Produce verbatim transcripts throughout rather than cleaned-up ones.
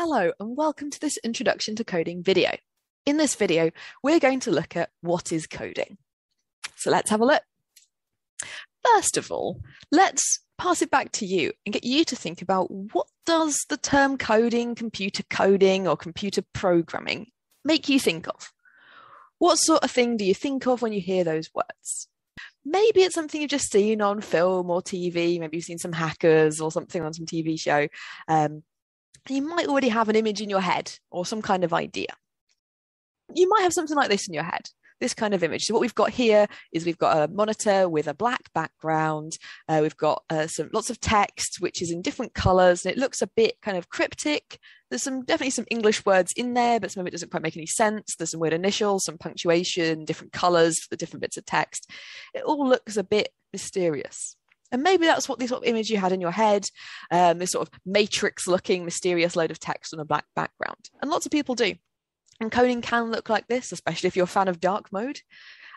Hello and welcome to this Introduction to Coding video. In this video, we're going to look at what is coding. So let's have a look. First of all, let's pass it back to you and get you to think about what does the term coding, computer coding or computer programming make you think of? What sort of thing do you think of when you hear those words? Maybe it's something you've just seen on film or T V, maybe you've seen some hackers or something on some T V show. Um, You might already have an image in your head or some kind of idea. You might have something like this in your head, this kind of image. So what we've got here is we've got a monitor with a black background. Uh, we've got uh, some lots of text, which is in different colors, and it looks a bit kind of cryptic. There's some definitely some English words in there, but some of it doesn't quite make any sense. There's some weird initials, some punctuation, different colors for the different bits of text. It all looks a bit mysterious. And maybe that's what this sort of image you had in your head, um, this sort of matrix-looking, mysterious load of text on a black background. And lots of people do. And coding can look like this, especially if you're a fan of dark mode.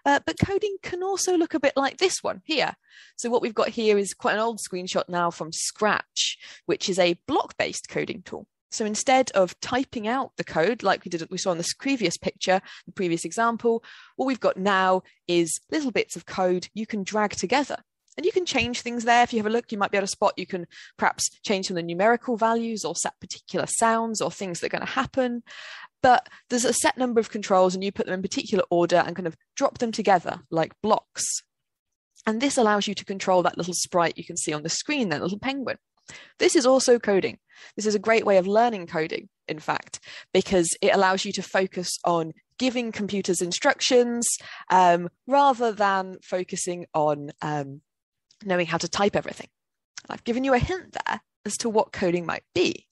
Uh, but coding can also look a bit like this one here. So what we've got here is quite an old screenshot now from Scratch, which is a block-based coding tool. So instead of typing out the code like we did, we saw in this previous picture, the previous example, what we've got now is little bits of code you can drag together. And you can change things there. If you have a look, you might be able to spot, you can perhaps change some of the numerical values or set particular sounds or things that are going to happen. But there's a set number of controls and you put them in particular order and kind of drop them together like blocks. And this allows you to control that little sprite you can see on the screen, that little penguin. This is also coding. This is a great way of learning coding, in fact, because it allows you to focus on giving computers instructions um, rather than focusing on um, knowing how to type everything. I've given you a hint there as to what coding might be.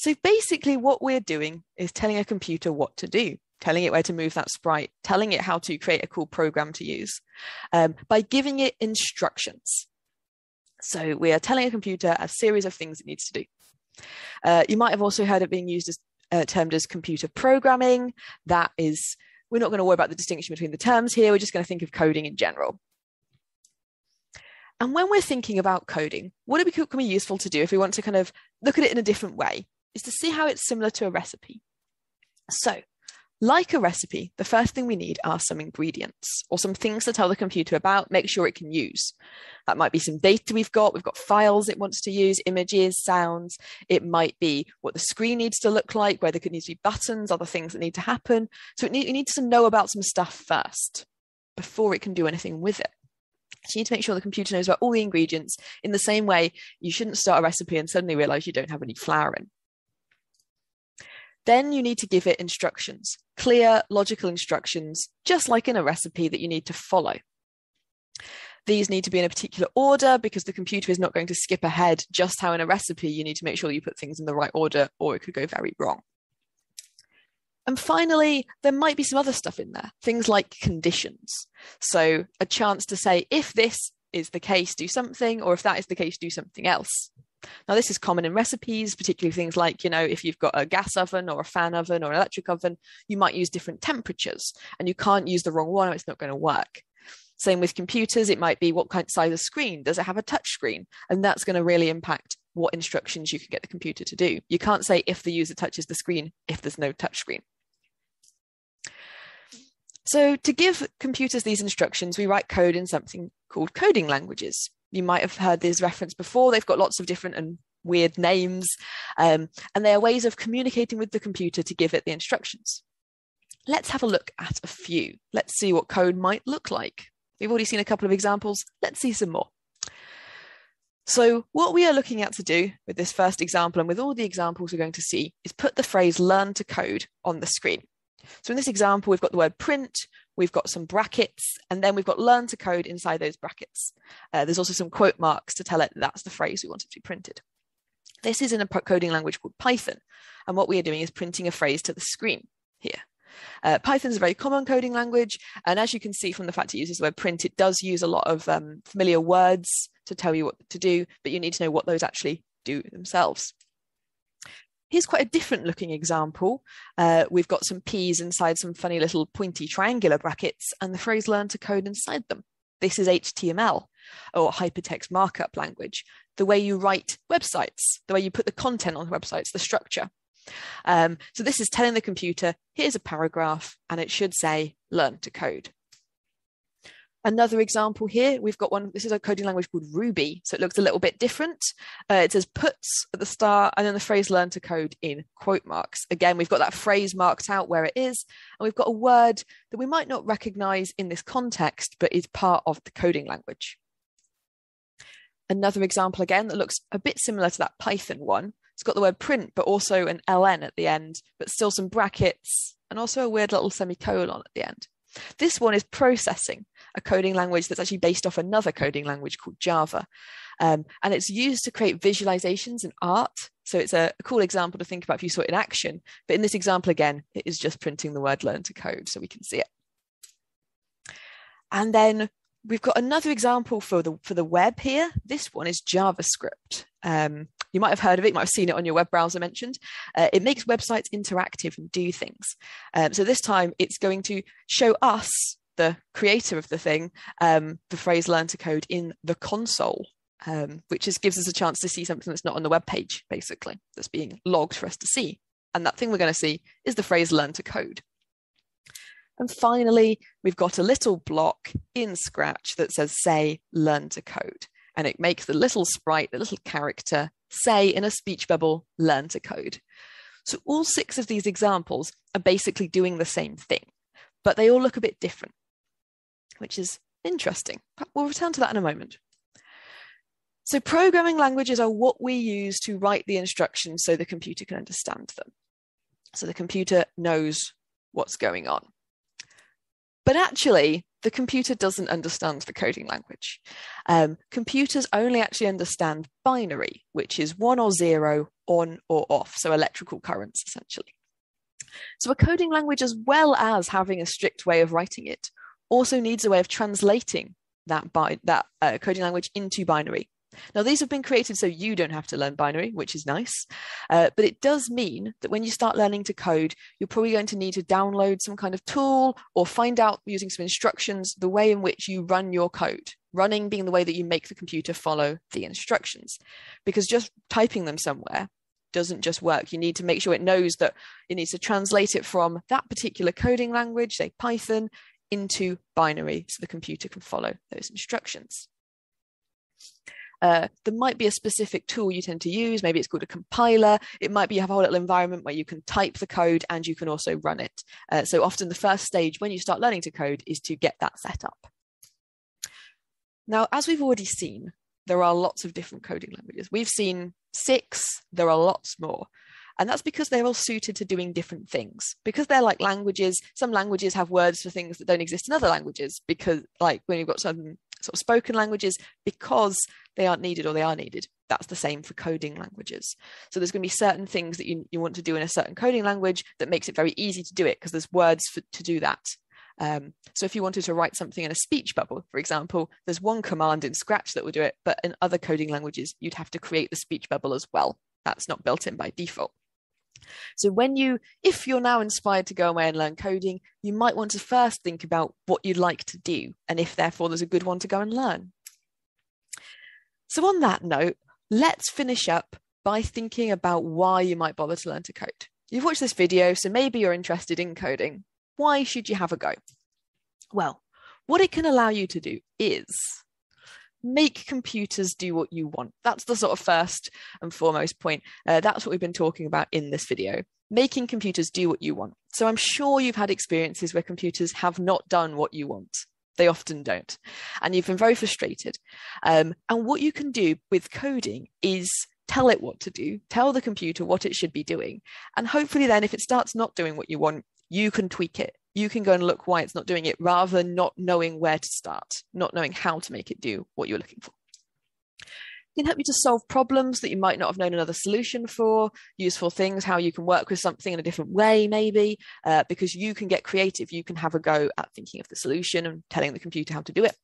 So basically what we're doing is telling a computer what to do, telling it where to move that sprite, telling it how to create a cool program to use um, by giving it instructions. So we are telling a computer a series of things it needs to do. Uh, you might have also heard it being used as uh, termed as computer programming. That is, we're not going to worry about the distinction between the terms here. We're just going to think of coding in general. And when we're thinking about coding, what it can be useful to do if we want to kind of look at it in a different way is to see how it's similar to a recipe. So like a recipe, the first thing we need are some ingredients or some things to tell the computer about, make sure it can use. That might be some data we've got. We've got files it wants to use, images, sounds. It might be what the screen needs to look like, where there could need to be buttons, other things that need to happen. So it, need, it needs to know about some stuff first before it can do anything with it. So you need to make sure the computer knows about all the ingredients in the same way you shouldn't start a recipe and suddenly realize you don't have any flour in. Then you need to give it instructions, clear, logical instructions, just like in a recipe that you need to follow. These need to be in a particular order because the computer is not going to skip ahead just how in a recipe you need to make sure you put things in the right order or it could go very wrong. And finally, there might be some other stuff in there, things like conditions. So a chance to say, if this is the case, do something, or if that is the case, do something else. Now, this is common in recipes, particularly things like, you know, if you've got a gas oven or a fan oven or an electric oven, you might use different temperatures and you can't use the wrong one or it's not going to work. Same with computers, it might be what kind of size of screen, does it have a touch screen? And that's going to really impact what instructions you can get the computer to do. You can't say if the user touches the screen, if there's no touch screen. So to give computers these instructions, we write code in something called coding languages. You might have heard this reference before. They've got lots of different and weird names, um, and they are ways of communicating with the computer to give it the instructions. Let's have a look at a few. Let's see what code might look like. We've already seen a couple of examples. Let's see some more. So what we are looking at to do with this first example and with all the examples we're going to see is put the phrase learn to code on the screen. So in this example, we've got the word print, we've got some brackets, and then we've got learn to code inside those brackets. Uh, there's also some quote marks to tell it that's the phrase we want it to be printed. This is in a coding language called Python. And what we are doing is printing a phrase to the screen here. Uh, Python is a very common coding language. And as you can see from the fact it uses the word print, it does use a lot of um, familiar words to tell you what to do, but you need to know what those actually do themselves. Here's quite a different looking example. Uh, we've got some P's inside some funny little pointy triangular brackets and the phrase learn to code inside them. This is H T M L. or hypertext markup language, the way you write websites, the way you put the content on websites, the structure. Um, so this is telling the computer, here's a paragraph, and it should say, learn to code. Another example here, we've got one, this is a coding language called Ruby, so it looks a little bit different. Uh, it says puts at the start and then the phrase learn to code in quote marks. Again, we've got that phrase marked out where it is, and we've got a word that we might not recognize in this context, but is part of the coding language. Another example again that looks a bit similar to that Python one. It's got the word print, but also an L N at the end, but still some brackets and also a weird little semicolon at the end. This one is Processing, a coding language that's actually based off another coding language called Java. Um, and it's used to create visualizations and art. So it's a, a cool example to think about if you saw it in action. But in this example, again, it is just printing the word learn to code so we can see it. And then we've got another example for the, for the web here. This one is JavaScript. Um, you might have heard of it, you might have seen it on your web browser mentioned. Uh, it makes websites interactive and do things. Um, so this time it's going to show us, the creator of the thing, um, the phrase learn to code in the console, um, which is, gives us a chance to see something that's not on the web page, basically, that's being logged for us to see. And that thing we're going to see is the phrase learn to code. And finally, we've got a little block in Scratch that says, say, learn to code. And it makes the little sprite, the little character, say in a speech bubble, learn to code. So all six of these examples are basically doing the same thing, but they all look a bit different, which is interesting. But we'll return to that in a moment. So programming languages are what we use to write the instructions so the computer can understand them. So the computer knows what's going on. But actually, the computer doesn't understand the coding language. Um, computers only actually understand binary, which is one or zero, on or off, so electrical currents, essentially. So a coding language, as well as having a strict way of writing it, also needs a way of translating that, bi that uh, coding language into binary. Now, these have been created so you don't have to learn binary, which is nice. Uh, but it does mean that when you start learning to code, you're probably going to need to download some kind of tool or find out using some instructions the way in which you run your code. Running being the way that you make the computer follow the instructions, because just typing them somewhere doesn't just work. You need to make sure it knows that it needs to translate it from that particular coding language, say Python, into binary so the computer can follow those instructions. Uh, there might be a specific tool you tend to use. Maybe it's called a compiler. It might be you have a whole little environment where you can type the code and you can also run it. Uh, so often the first stage when you start learning to code is to get that set up. Now, as we've already seen, there are lots of different coding languages. We've seen six, there are lots more. And that's because they're all suited to doing different things. Because they're like languages, some languages have words for things that don't exist in other languages, because like when you've got some sort of spoken languages, because they aren't needed or they are needed. That's the same for coding languages. So there's going to be certain things that you, you want to do in a certain coding language that makes it very easy to do it because there's words for, to do that. Um, so if you wanted to write something in a speech bubble, for example, there's one command in Scratch that will do it, but in other coding languages, you'd have to create the speech bubble as well. That's not built in by default. So when you, if you're now inspired to go away and learn coding, you might want to first think about what you'd like to do, and if therefore there's a good one to go and learn. So on that note, let's finish up by thinking about why you might bother to learn to code. You've watched this video, so maybe you're interested in coding. Why should you have a go? Well, what it can allow you to do is make computers do what you want. That's the sort of first and foremost point. Uh, that's what we've been talking about in this video, making computers do what you want. So I'm sure you've had experiences where computers have not done what you want. They often don't. And you've been very frustrated. Um, and what you can do with coding is tell it what to do, tell the computer what it should be doing. And hopefully then if it starts not doing what you want, you can tweak it. You can go and look why it's not doing it rather than not knowing where to start, not knowing how to make it do what you're looking for. It can help you to solve problems that you might not have known another solution for, useful things, how you can work with something in a different way, maybe, uh, because you can get creative. You can have a go at thinking of the solution and telling the computer how to do it.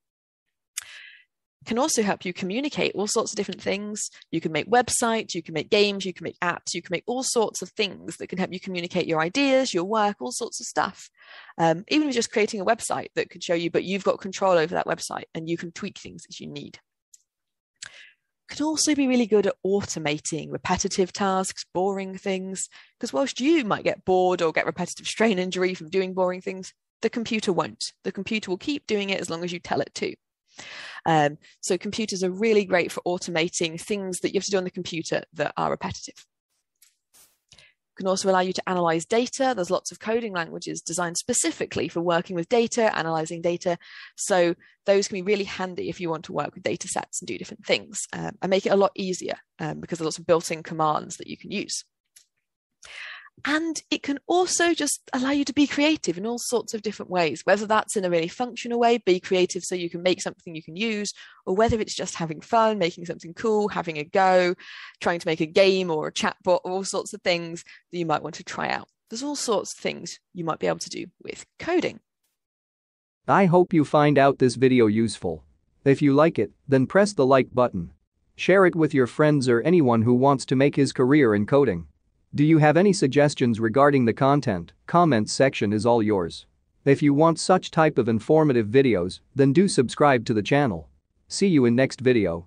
can also help you communicate all sorts of different things. You can make websites, you can make games, you can make apps, you can make all sorts of things that can help you communicate your ideas, your work, all sorts of stuff. Um, even just creating a website that could show you, but you've got control over that website and you can tweak things as you need. Can also be really good at automating repetitive tasks, boring things, because whilst you might get bored or get repetitive strain injury from doing boring things, the computer won't. The computer will keep doing it as long as you tell it to. Um, so computers are really great for automating things that you have to do on the computer that are repetitive. Can also allow you to analyze data. There's lots of coding languages designed specifically for working with data, analyzing data. So those can be really handy if you want to work with data sets and do different things um, and make it a lot easier um, because there are lots of built-in commands that you can use. And it can also just allow you to be creative in all sorts of different ways, whether that's in a really functional way, be creative so you can make something you can use, or whether it's just having fun, making something cool, having a go, trying to make a game or a chatbot, or all sorts of things that you might want to try out. There's all sorts of things you might be able to do with coding. I hope you find out this video useful. If you like it, then press the like button. Share it with your friends or anyone who wants to make his career in coding. Do you have any suggestions regarding the content? Comments section is all yours. If you want such type of informative videos, then do subscribe to the channel. See you in next video.